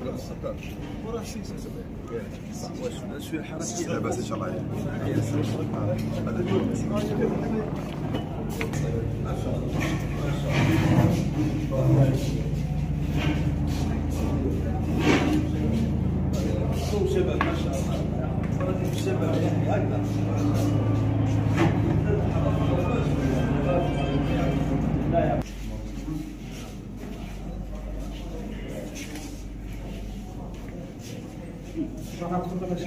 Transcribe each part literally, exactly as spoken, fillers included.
لا السكر وراه شي سبعين صح واش هذا شويه حركه لاباس ان شاء الله يعني راح ناخذ بلاش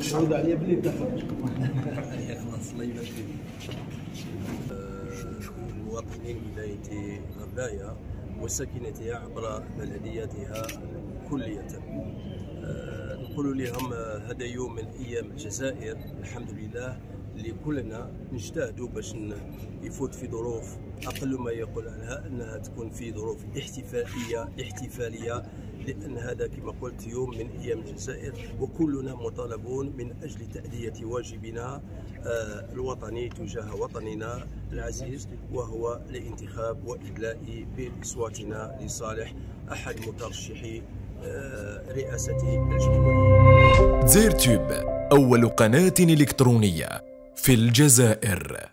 شعود عليا بلي دخل خلاص الله يبارك فيك. نشكر المواطنين ولاية غرداية وساكنتها عبر بلدياتها كلية. نقول لهم هذا يوم من ايام الجزائر، الحمد لله اللي كلنا نجتهدوا باش يفوت في ظروف اقل ما يقول عنها انها تكون في ظروف احتفائيه احتفاليه، لان هذا كما قلت يوم من ايام الجزائر وكلنا مطالبون من اجل تأدية واجبنا الوطني تجاه وطننا العزيز، وهو الانتخاب وادلاء باصواتنا لصالح احد مترشحي رئاسته الجمهوريه. دزير تيوب أول قناة إلكترونية في الجزائر.